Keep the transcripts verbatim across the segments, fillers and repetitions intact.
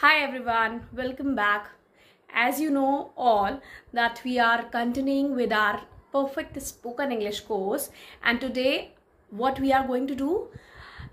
Hi everyone, welcome back. As you know all that we are continuing with our perfect spoken English course, and today what we are going to do,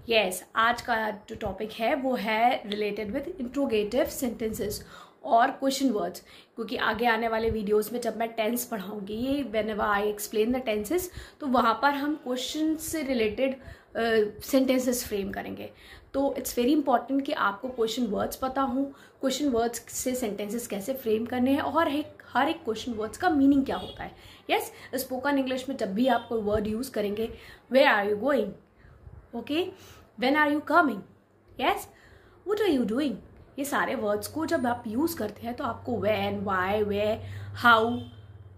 yes, आज का जो topic है वो है related with interrogative sentences और question words, क्योंकि आगे आने वाले videos में जब मैं tense पढ़ाऊँगी, ये whenever I explain the tenses, तो वहाँ पर हम question से related सेंटेंसेस uh, फ्रेम करेंगे. तो इट्स वेरी इंपॉर्टेंट कि आपको क्वेश्चन वर्ड्स पता हो, क्वेश्चन वर्ड्स से सेंटेंसेस कैसे फ्रेम करने हैं और एक हर एक क्वेश्चन वर्ड्स का मीनिंग क्या होता है. यस, स्पोकन इंग्लिश में जब भी आप कोई वर्ड यूज़ करेंगे, where are you going, okay, when are you coming, yes, what are you doing, ये सारे वर्ड्स को जब आप यूज़ करते हैं तो आपको व्हेन, व्हाई, वेयर, हाउ,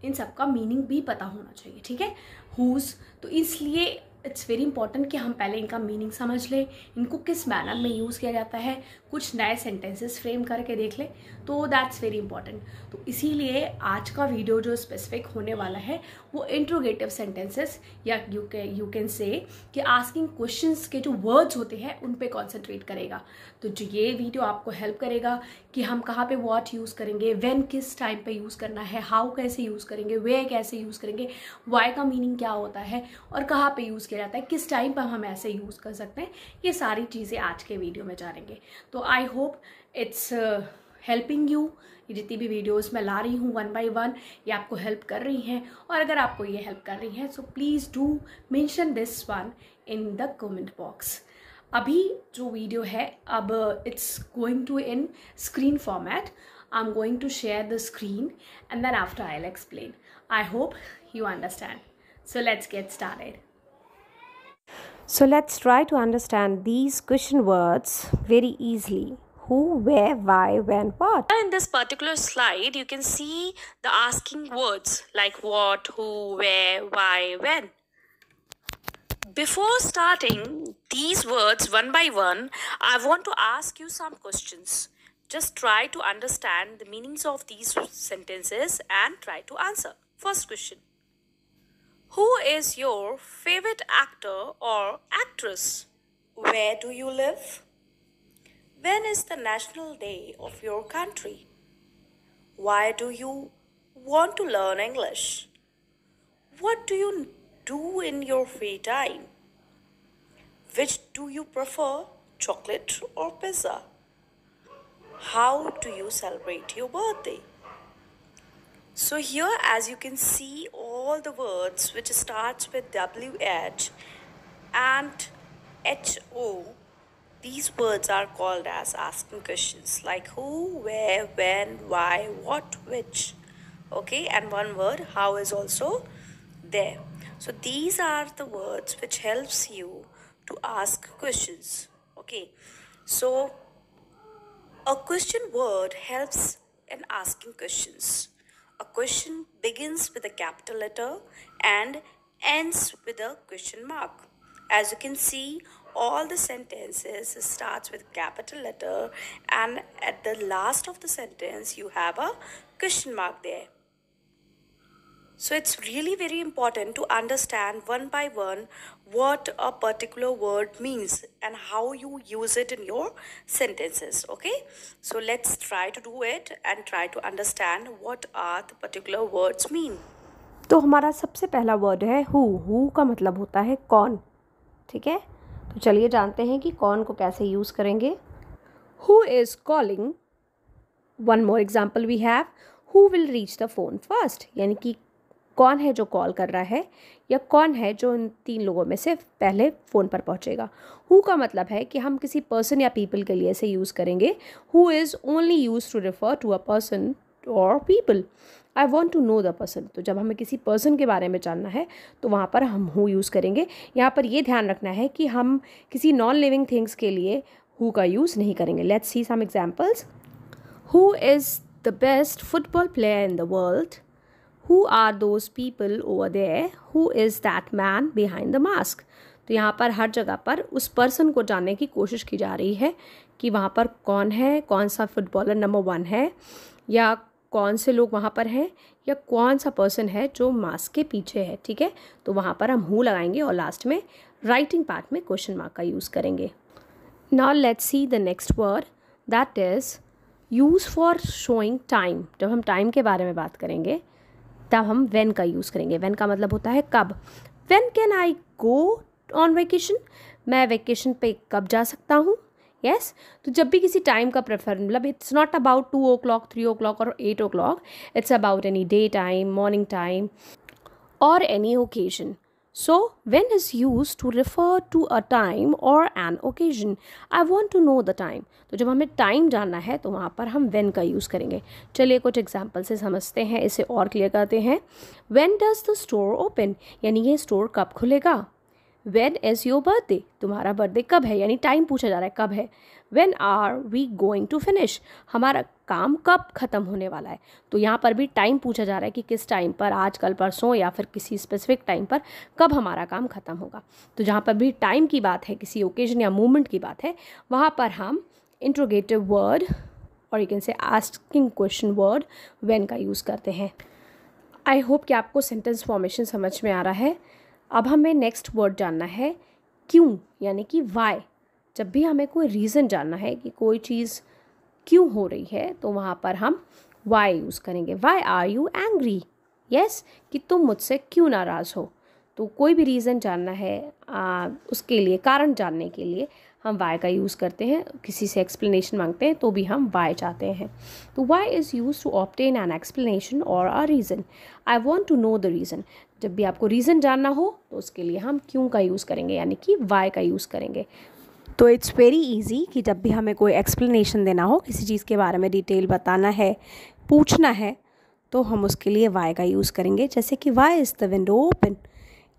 इन सब का मीनिंग भी पता होना चाहिए. ठीक है, हुज़, तो इसलिए इट्स वेरी इंपॉर्टेंट कि हम पहले इनका मीनिंग समझ लें, इनको किस मैनर में यूज़ किया जाता है, कुछ नए सेंटेंसेस फ्रेम करके देख लें. तो दैट्स वेरी इंपॉर्टेंट. तो इसीलिए आज का वीडियो जो स्पेसिफिक होने वाला है वो इंट्रोगेटिव सेंटेंसेस या you can you can say कि आस्किंग क्वेश्चंस के जो वर्ड्स होते हैं उन पे कॉन्सेंट्रेट करेगा. तो जो ये वीडियो आपको हेल्प करेगा कि हम कहाँ पे व्हाट यूज़ करेंगे, व्हेन किस टाइम पे यूज़ करना है, हाउ कैसे यूज़ करेंगे, वेयर कैसे यूज़ करेंगे, व्हाई का मीनिंग क्या होता है और कहाँ पे यूज़ किया जाता है, किस टाइम पर हम ऐसे यूज़ कर सकते हैं, ये सारी चीज़ें आज के वीडियो में जानेंगे. तो I hope it's helping you. जितनी भी वीडियोस मैं ला रही हूँ वन बाय वन, ये आपको हेल्प कर रही हैं. और अगर आपको ये हेल्प कर रही हैं so please do mention this one in the comment box. अभी जो वीडियो है, अब it's going to in screen format. I am going to share the screen and then after I will explain. I hope you understand. So let's get started. So let's try to understand these question words very easily. Who, where, why, when, what. In this particular slide, you can see the asking words like what, who, where, why, when. Before starting these words one by one, I want to ask you some questions. Just try to understand the meanings of these sentences and try to answer. First question. Who is your favorite actor or actress? Where do you live? When is the National Day of your country? Why do you want to learn English? What do you do in your free time? Which do you prefer, chocolate or pizza? How do you celebrate your birthday? So here, as you can see, all the words which starts with W H and H O, these words are called as asking questions like who, where, when, why, what, which. Okay, and one word, how, is also there. So these are the words which helps you to ask questions. Okay, so a question word helps in asking questions. A question begins with a capital letter and ends with a question mark. As you can see, all the sentences starts with capital letter and at the last of the sentence you have a question mark there. So it's really very important to understand one by one what a particular word means and how you use it in your sentences. Okay, so let's try to do it and try to understand what are the particular words mean. तो हमारा सबसे पहला word है who. Who का मतलब होता है कौन. ठीक है, तो चलिए जानते हैं कि कौन को कैसे यूज़ करेंगे. Who is calling? One more example we have. Who will reach the phone first? यानी कि कौन है जो कॉल कर रहा है या कौन है जो इन तीन लोगों में से पहले फ़ोन पर पहुंचेगा. हु का मतलब है कि हम किसी पर्सन या पीपल के लिए इसे यूज़ करेंगे. Who is only use to refer to a person और people. I want to know the person, तो जब हमें किसी पर्सन के बारे में जानना है तो वहाँ पर हम हु यूज़ करेंगे. यहाँ पर ये ध्यान रखना है कि हम किसी नॉन लिविंग थिंग्स के लिए हु का यूज़ नहीं करेंगे. Let's see some examples. Who is the best football player in the world? Who are those people over there? Who is that man behind the mask? तो यहाँ पर हर जगह पर उस पर्सन को जानने की कोशिश की जा रही है कि वहाँ पर कौन है, कौन सा फुटबॉलर नंबर वन है या कौन से लोग वहाँ पर हैं या कौन सा पर्सन है जो मास्क के पीछे है. ठीक है, तो वहाँ पर हम हु लगाएंगे और लास्ट में राइटिंग पार्ट में क्वेश्चन मार्क का यूज़ करेंगे. Now let's see the next word, that is use for showing time, जब हम टाइम के बारे में बात करेंगे तब हम व्हेन का यूज़ करेंगे। व्हेन का मतलब होता है कब। When can I go on vacation, मैं वेकेशन पे कब जा सकता हूँ। Yes yes? तो जब भी किसी टाइम का प्रेफर, मतलब it's not about two o'clock, three o'clock और eight o'clock, it's about any day time, morning time और any occasion. So, when is used to refer to a time or an occasion. I want to know the time. तो जब हमें time जानना है तो वहाँ पर हम when का use करेंगे। चलिए कुछ एग्जाम्पल से समझते हैं, इसे और क्लियर करते हैं। When does the store open? यानी ये store कब खुलेगा। When is your birthday? तुम्हारा birthday कब है, यानी time पूछा जा रहा है कब है। When are we going to finish? हमारा काम कब ख़त्म होने वाला है। तो यहाँ पर भी टाइम पूछा जा रहा है कि किस टाइम पर, आज, कल, परसों या फिर किसी स्पेसिफिक टाइम पर कब हमारा काम ख़त्म होगा। तो जहाँ पर भी टाइम की बात है, किसी ओकेजन या मोमेंट की बात है, वहाँ पर हम इंट्रोगेटिव वर्ड और you can say asking question word when का यूज़ करते हैं। आई होप कि आपको सेंटेंस फॉर्मेशन समझ में आ रहा है। अब हमें नेक्स्ट वर्ड जानना है क्यों, यानी कि वाई। जब भी हमें कोई रीज़न जानना है कि कोई चीज़ क्यों हो रही है तो वहाँ पर हम why यूज़ करेंगे। Why are you angry? Yes, कि तुम मुझसे क्यों नाराज़ हो। तो कोई भी रीज़न जानना है आ, उसके लिए, कारण जानने के लिए हम why का यूज़ करते हैं। किसी से एक्सप्लेनेशन मांगते हैं तो भी हम why चाहते हैं। तो why is used to obtain an explanation or a reason. I want to know the reason. जब भी आपको रीज़न जानना हो तो उसके लिए हम क्यों का यूज़ करेंगे, यानी कि why का यूज़ करेंगे। तो इट्स वेरी इजी कि जब भी हमें कोई एक्सप्लेनेशन देना हो, किसी चीज़ के बारे में डिटेल बताना है, पूछना है, तो हम उसके लिए वाई का यूज़ करेंगे। जैसे कि why is the window open,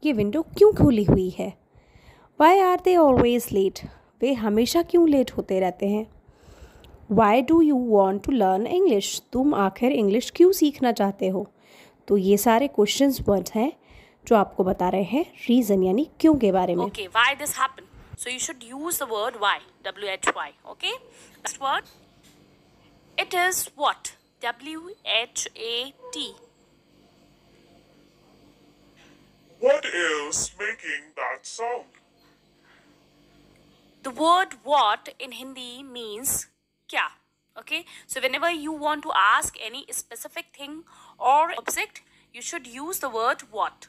ये विंडो क्यों खुली हुई है। Why are they always late, वे हमेशा क्यों लेट होते रहते हैं। Why do you want to learn English, तुम आखिर इंग्लिश क्यों सीखना चाहते हो। तो ये सारे क्वेश्चन वर्ड्स हैं जो आपको बता रहे हैं रीज़न यानी क्यों के बारे में। okay, why this happened? So you should use the word why, W H Y. Okay. Next word. It is what? W H A T. What is making that sound? The word what in Hindi means kya. Okay. So whenever you want to ask any specific thing or object, you should use the word what.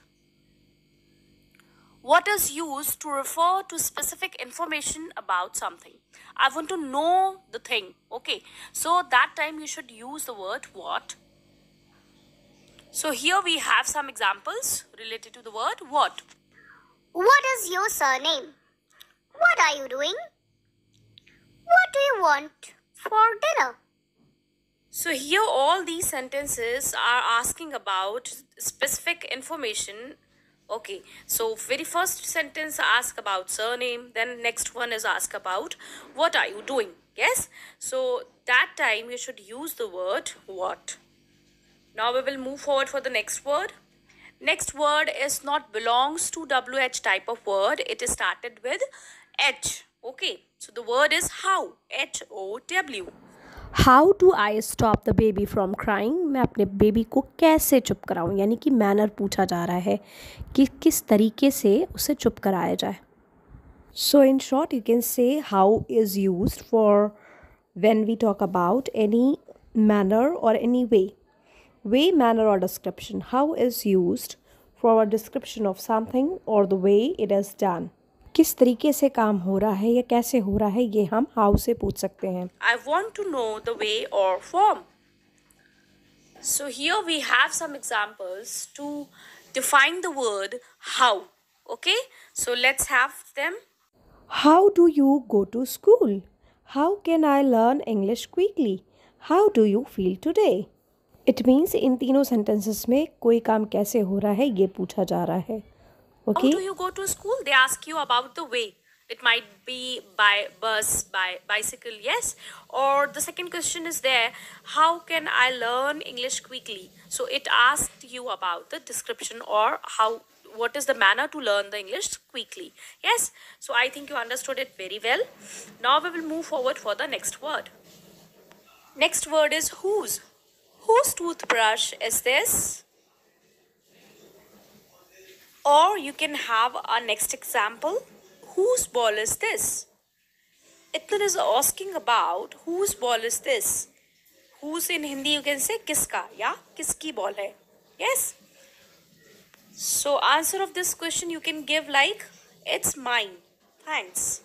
What is used to refer to specific information about something. I want to know the thing. Okay. So that time you should use the word what. So here we have some examples related to the word what. What is your surname? What are you doing? What do you want for dinner? So here all these sentences are asking about specific information. Okay, so very first sentence ask about surname, then next one is ask about what are you doing. Yes, so that time you should use the word what. Now we will move forward for the next word. Next word is not belongs to W H type of word. It is started with H. Okay, so the word is how, H O W. How do I stop the baby from crying, मैं अपने baby को कैसे चुप कराऊँ, यानी कि manner पूछा जा रहा है कि किस तरीके से उसे चुप कराया जाए। So in short you can say how is used for when we talk about any manner और एनी वे। वे, मैनर और description. How is used for a description of something और the way it is done, किस तरीके से काम हो रहा है या कैसे हो रहा है, ये हम हाउ से पूछ सकते हैं। I want to know the way or form. So here we have some examples to define the word how. Okay, so let's have them. How do you go to school? How can I learn English quickly? How do you feel today? It means इन तीनों sentences में कोई काम कैसे हो रहा है ये पूछा जा रहा है। Okay. How do you go to school? They ask you about the way. It might be by bus, by bicycle, yes. Or the second question is there, how can I learn English quickly? So it asked you about the description or how, what is the manner to learn the English quickly. Yes. So I think you understood it very well. Now we will move forward for the next word. Next word is whose. Whose toothbrush is this? Or you can have our next example. Whose ball is this? It is asking about whose ball is this. Whose in Hindi you can say किसका या किसकी ball है. Yes. So answer of this question you can give like it's mine. Thanks.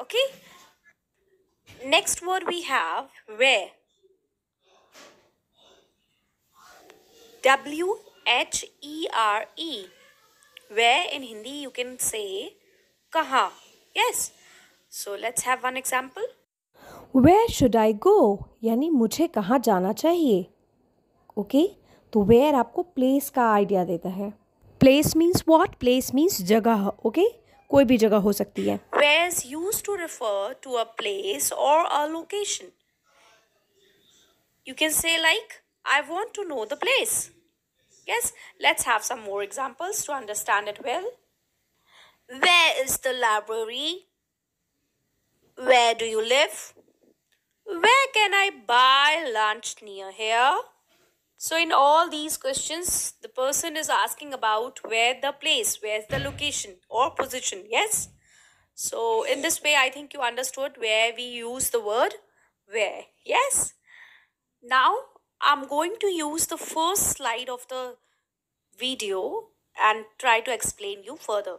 Okay. Next word we have where. W H E R E. Where in Hindi you can say kaha. Yes. So let's have one example. Where should I go? यानी मुझे कहाँ जाना चाहिए. Okay okay? तो where आपको place का idea देता है. Place means what? Place means जगह. Okay okay? कोई भी जगह हो सकती है. Where is used to refer to a place or a location. You can say like I want to know the place. Yes, let's have some more examples to understand it well. Where is the library? Where do you live? Where can I buy lunch near here? So in all these questions, the person is asking about where the place, where's the location or position. Yes. So in this way, I think you understood where we use the word where. Yes. Now I'm going to use the first slide of the video and try to explain you further.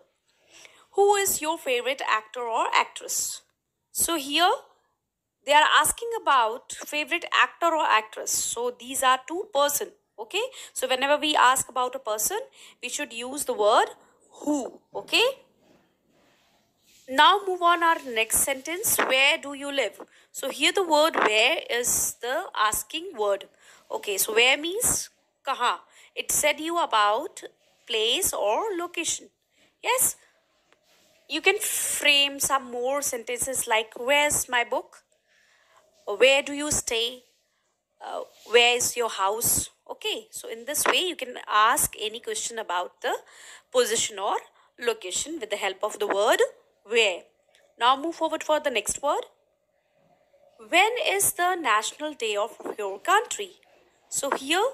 Who is your favorite actor or actress? So here they are asking about favorite actor or actress. So these are two person. Okay. So whenever we ask about a person, we should use the word who. Okay. Now move on our next sentence. Where do you live? So here the word where is the asking word. Okay. So where means kaha. It said you about place or location. Yes. You can frame some more sentences like where's my book? Where do you stay? Uh, where is your house? Okay, so in this way you can ask any question about the position or location with the help of the word where. Now move forward for the next word. When is the national day of your country? So here,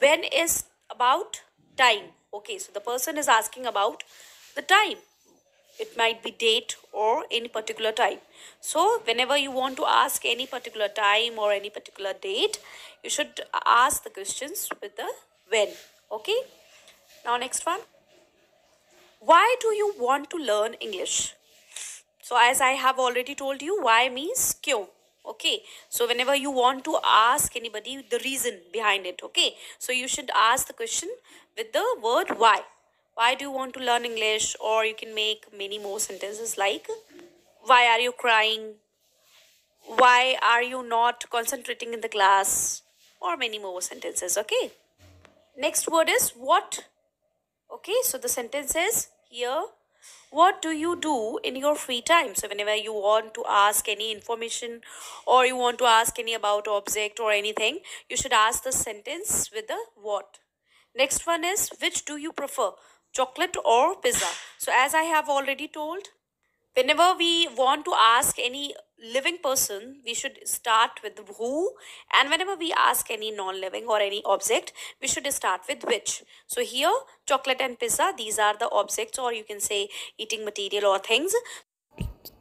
when is about time. Okay, so the person is asking about the time. It might be date or any particular time. So whenever you want to ask any particular time or any particular date, you should ask the questions with the when. Okay. Now next one. Why do you want to learn English? So as I have already told you, why means kyun. Okay. So whenever you want to ask anybody the reason behind it. Okay. So you should ask the question with the word why. Why do you want to learn English? Or you can make many more sentences like why are you crying? Why are you not concentrating in the class? Or many more sentences. Okay. Next word is what? Okay. So the sentence is here. What do you do in your free time? So whenever you want to ask any information or you want to ask any about object or anything, you should ask the sentence with the what. Next one is which do you prefer? Chocolate or pizza? So as I have already told, whenever we want to ask any living person, we should start with who, and whenever we ask any non-living or any object, we should start with which. So here, chocolate and pizza, these are the objects or you can say eating material or things.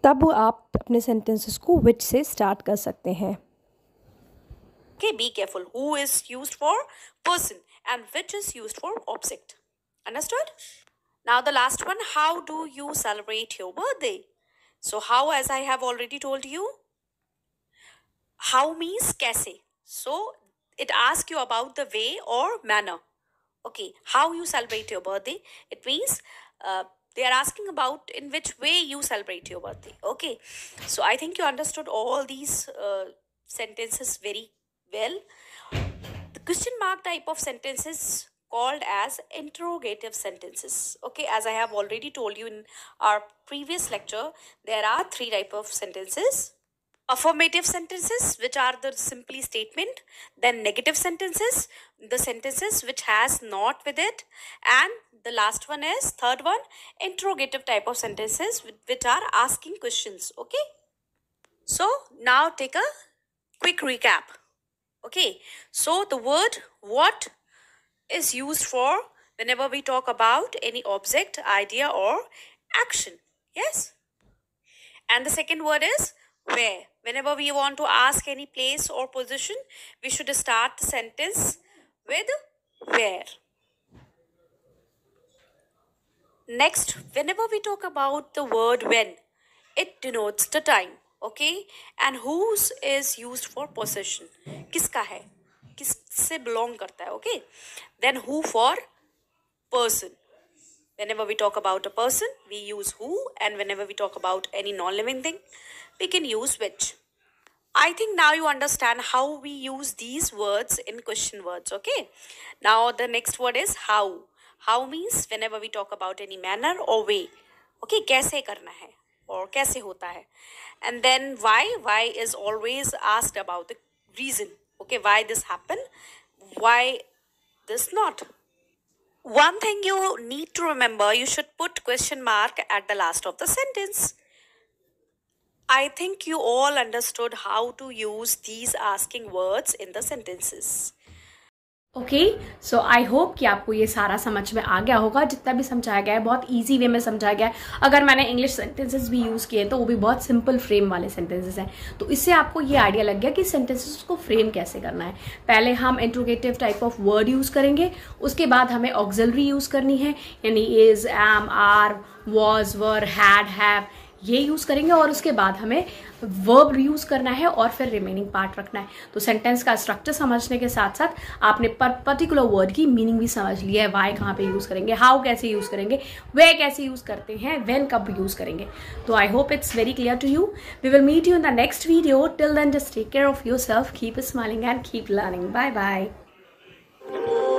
तब आप अपने sentences को which से start कर सकते हैं. Okay, be careful. Who is used for person and which is used for object. Understood? Now the last one, how do you celebrate your birthday? So how, as I have already told you, how means kaise. So it asks you about the way or manner. Okay, how you celebrate your birthday. It means uh, they are asking about in which way you celebrate your birthday. Okay, so I think you understood all these uh, sentences very well. The question mark type of sentences called as interrogative sentences. Okay, as I have already told you in our previous lecture, there are three types of sentences. Affirmative sentences, which are the simply statement. Then negative sentences, the sentences which has not with it. And the last one is, third one, interrogative type of sentences, which are asking questions. Okay. So, now take a quick recap. Okay. So, the word what is used for whenever we talk about any object, idea or action. Yes. And the second word is where. Whenever we want to ask any place or position, we should start the sentence with where. Next, whenever we talk about the word when, it denotes the time, okay? And whose is used for possession. Kiska hai? Kis se belong karta hai, okay? Then who for person. Whenever we talk about a person, we use who, and whenever we talk about any non-living thing, we can use which. I think now you understand how we use these words in question words, okay? Now the next word is how. How means whenever we talk about any manner or way, okay? Kaise karna hai or kaise hota hai. And then why. Why is always asked about the reason, okay? Why this happened, why this not. One thing you need to remember, you should put question mark at the last of the sentence. I think you all understood how to use these asking words in the sentences. Okay so I hope कि आपको ये सारा समझ में आ गया होगा. जितना भी समझाया गया है बहुत ईजी वे में समझाया गया है. अगर मैंने इंग्लिश सेंटेंसेस भी यूज़ किए तो वो भी बहुत सिंपल फ्रेम वाले सेंटेंसेस हैं. तो इससे आपको ये आइडिया लग गया कि सेंटेंसेस को फ्रेम कैसे करना है. पहले हम interrogative type of word use करेंगे, उसके बाद हमें ऑक्सिलरी यूज़ करनी है, यानी is, am, are, was, were, had, have, ये यूज़ करेंगे, और उसके बाद हमें वर्ब यूज़ करना है और फिर रिमेनिंग पार्ट रखना है. तो सेंटेंस का स्ट्रक्चर समझने के साथ साथ आपने पर पर्टिकुलर वर्ड की मीनिंग भी समझ लिया है. वाई कहाँ पे यूज़ करेंगे, हाउ कैसे यूज़ करेंगे, वे कैसे यूज़ करते हैं, व्हेन कब यूज़ करेंगे. तो I hope it's very clear to you. We will meet you in the next video. Till then just take care of your self, keep smiling and keep learning. Bye bye.